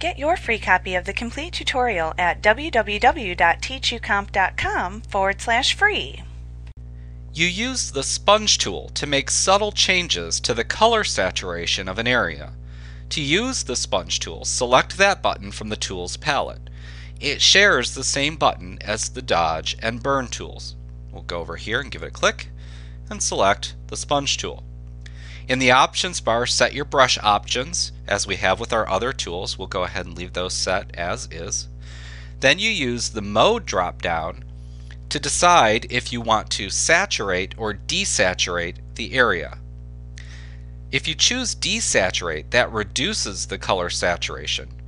Get your free copy of the complete tutorial at www.teachucomp.com/free. You use the sponge tool to make subtle changes to the color saturation of an area. To use the sponge tool, select that button from the tools palette. It shares the same button as the dodge and burn tools. We'll go over here and give it a click and select the sponge tool. In the options bar, set your brush options as we have with our other tools. We'll go ahead and leave those set as is. Then you use the mode drop down to decide if you want to saturate or desaturate the area. If you choose desaturate, that reduces the color saturation,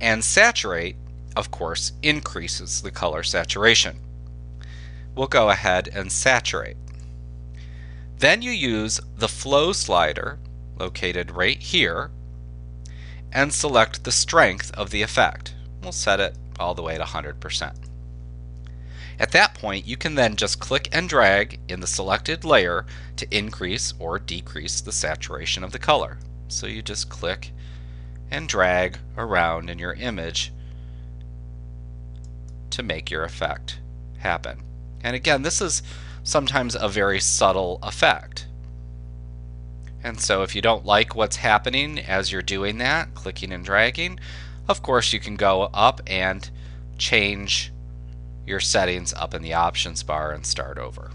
and saturate, of course, increases the color saturation. We'll go ahead and saturate. Then you use the flow slider located right here and select the strength of the effect. We'll set it all the way to 100%. At that point, you can then just click and drag in the selected layer to increase or decrease the saturation of the color. So you just click and drag around in your image to make your effect happen. And again, this is sometimes a very subtle effect. And so if you don't like what's happening as you're doing that, clicking and dragging, of course you can go up and change your settings up in the options bar and start over.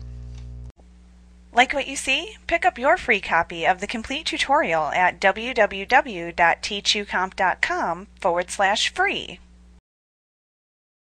Like what you see? Pick up your free copy of the complete tutorial at www.teachucomp.com/free.